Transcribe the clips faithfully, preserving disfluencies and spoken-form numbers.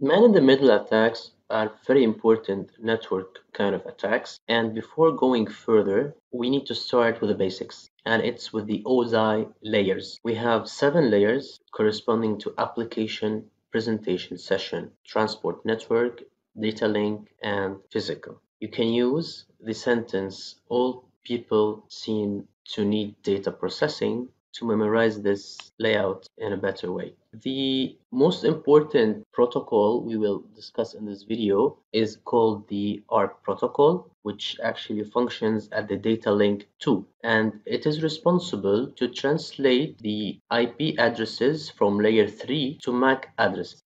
Man-in-the-middle attacks are very important network kind of attacks. And before going further, we need to start with the basics, and it's with the O S I layers. We have seven layers corresponding to application, presentation, session, transport network, data link, and physical. You can use the sentence, all people seem to need data processing, to memorize this layout in a better way. The most important protocol we will discuss in this video is called the A R P protocol, which actually functions at the data link two, and it is responsible to translate the I P addresses from layer three to M A C addresses.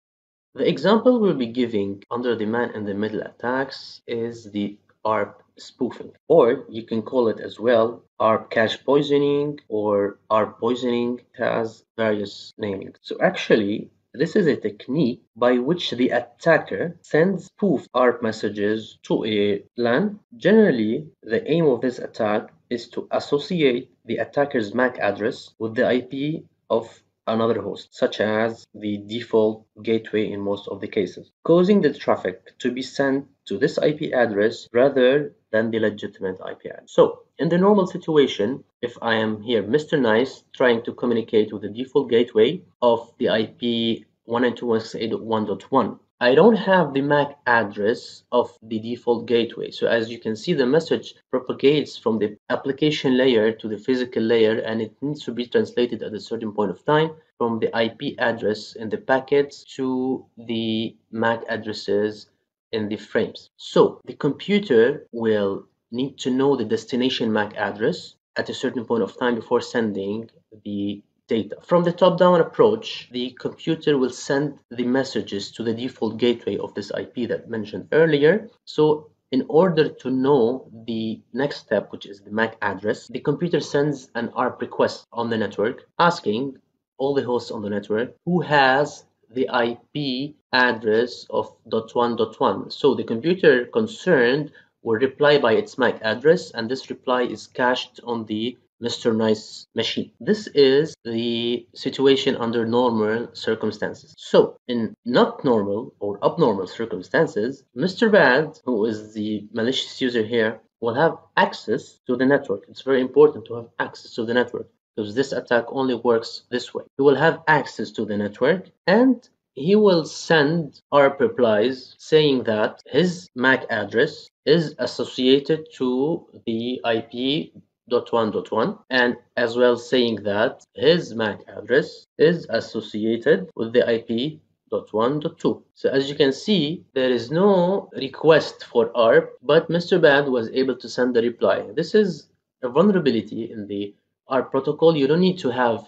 The example we'll be giving under the man-in-the-middle attacks is the A R P spoofing, or you can call it as well A R P cache poisoning or A R P poisoning. It has various namings. So actually this is a technique by which the attacker sends spoofed A R P messages to a LAN. Generally, the aim of this attack is to associate the attacker's M A C address with the I P of another host, such as the default gateway in most of the cases, causing the traffic to be sent to this I P address rather than the legitimate I P address. So in the normal situation, if I am here Mister Nice trying to communicate with the default gateway of the I P one ninety-two dot one sixty-eight dot one dot one, I don't have the M A C address of the default gateway. So as you can see, the message propagates from the application layer to the physical layer, and it needs to be translated at a certain point of time from the I P address in the packets to the M A C addresses in the frames. So the computer will need to know the destination M A C address at a certain point of time before sending the data. From the top-down approach, the computer will send the messages to the default gateway of this I P that I mentioned earlier. So in order to know the next step, which is the M A C address, the computer sends an A R P request on the network, asking all the hosts on the network who has the I P address of dot one dot one. So the computer concerned will reply by its M A C address, and this reply is cached on the Mister Nice machine. This is the situation under normal circumstances. So in not normal or abnormal circumstances, Mister Bad, who is the malicious user here, will have access to the network. It's very important to have access to the network because this attack only works this way. He will have access to the network, and he will send A R P replies saying that his M A C address is associated to the I P dot one dot one, and as well saying that his M A C address is associated with the I P dot one dot two. So as you can see, there is no request for A R P, but Mister Bad was able to send the reply. This is a vulnerability in the A R P protocol. You don't need to have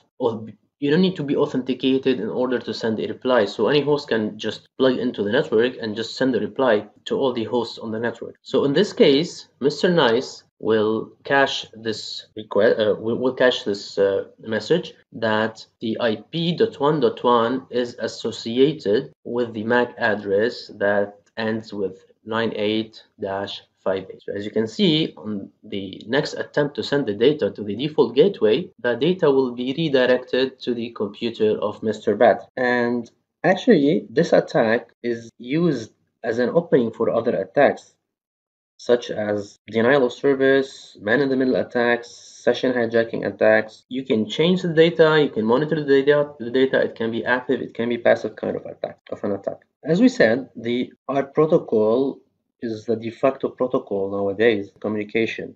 you don't need to be authenticated in order to send a reply. So any host can just plug into the network and just send a reply to all the hosts on the network. So in this case, Mister Nice will cache this request, uh, will cache this uh, message that the I P dot one dot one is associated with the M A C address that ends with ninety-eight dash fifty-eight. So as you can see, on the next attempt to send the data to the default gateway, the data will be redirected to the computer of Mister Bat. And actually, this attack is used as an opening for other attacks, such as denial of service, man-in-the-middle attacks, session hijacking attacks. You can change the data, you can monitor the data, the data. It can be active, it can be passive kind of attack, of an attack. As we said, the A R P protocol is the de facto protocol nowadays, communication,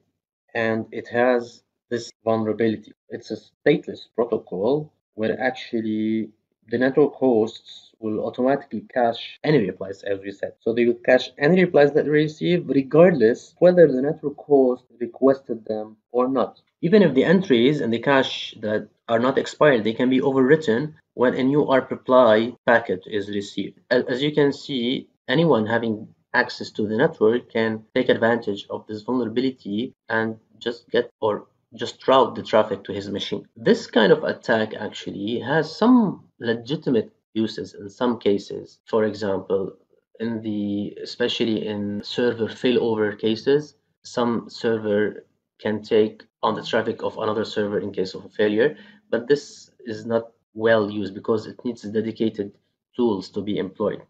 and it has this vulnerability. It's a stateless protocol where actually the network hosts will automatically cache any replies, as we said. So they will cache any replies that they receive, regardless whether the network host requested them or not. Even if the entries in the cache that are not expired, they can be overwritten when a new A R P reply packet is received. As you can see, anyone having access to the network can take advantage of this vulnerability and just get or just route the traffic to his machine. This kind of attack actually has some legitimate uses in some cases. For example, in the especially in server failover cases, some server can take on the traffic of another server in case of a failure, but this is not well used because it needs dedicated tools to be employed.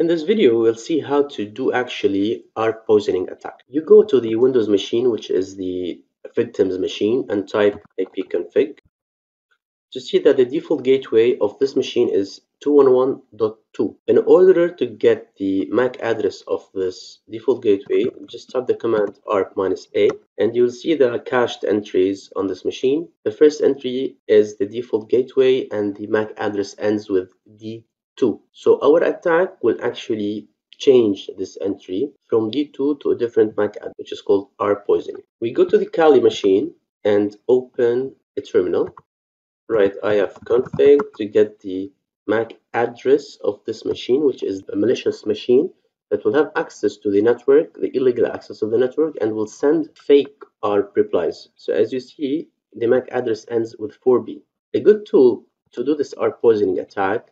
In this video, we'll see how to do actually A R P poisoning attack. You go to the Windows machine, which is the victim's machine, and type ipconfig to see that the default gateway of this machine is two one one dot two. In order to get the M A C address of this default gateway, just type the command A R P dash A, and you'll see there are cached entries on this machine. The first entry is the default gateway, and the M A C address ends with D two. So our attack will actually change this entry from D two to a different M A C address, which is called A R P poisoning. We go to the Kali machine and open a terminal, write ifconfig to get the M A C address of this machine, which is a malicious machine that will have access to the network, the illegal access of the network, and will send fake A R P replies. So as you see, the M A C address ends with four B. A good tool to do this A R P poisoning attack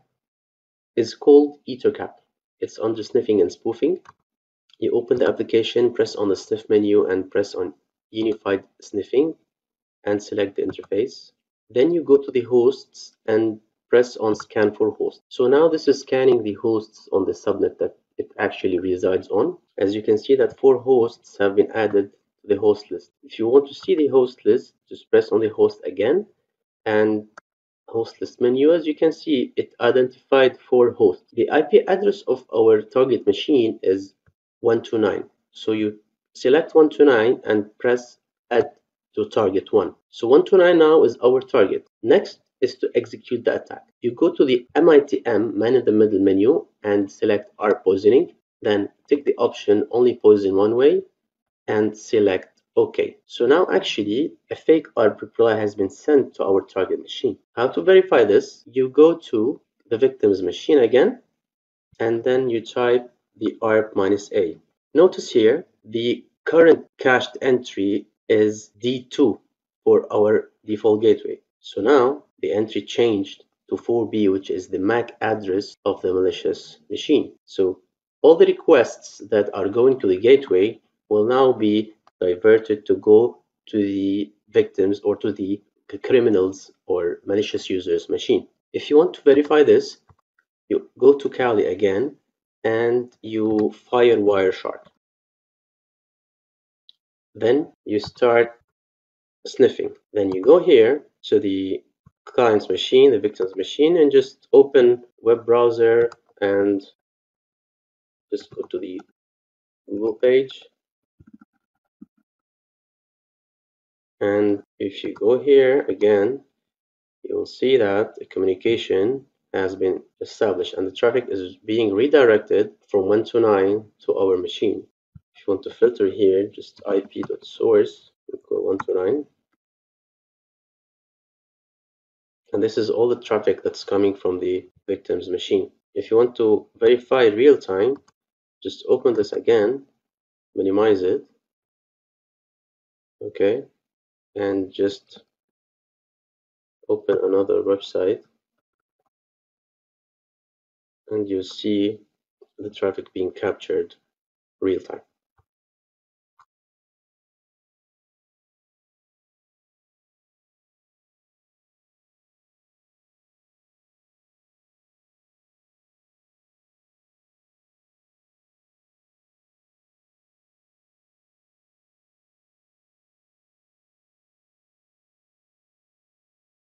is called ettercap. It's under sniffing and spoofing. You open the application, press on the sniff menu, and press on unified sniffing and select the interface. Then you go to the hosts and press on scan for host. So now this is scanning the hosts on the subnet that it actually resides on. As you can see that four hosts have been added to the host list. If you want to see the host list, just press on the host again and host list menu. As you can see, it identified four hosts. The I P address of our target machine is one two nine. So you select one two nine and press add to target one. So one two nine now is our target. Next is to execute the attack. You go to the MitM, man in the middle menu, and select A R P poisoning. Then take the option only poison one way and select OK. So now actually a fake A R P reply has been sent to our target machine. How to verify this? You go to the victim's machine again, and then you type the A R P dash A. Notice here the current cached entry is D two for our default gateway. So now the entry changed to four B, which is the M A C address of the malicious machine. So all the requests that are going to the gateway will now be diverted to go to the victims or to the criminals or malicious users machine. If you want to verify this, you go to Kali again and you fire Wireshark. Then you start sniffing. Then you go here to the client's machine, the victim's machine, and just open web browser and just go to the Google page. And if you go here again, you will see that a communication has been established and the traffic is being redirected from one two nine to our machine. If you want to filter here, just I P dot source equal one two nine. And this is all the traffic that's coming from the victim's machine. If you want to verify real time, just open this again, minimize it. Okay. And just open another website and you see the traffic being captured real time.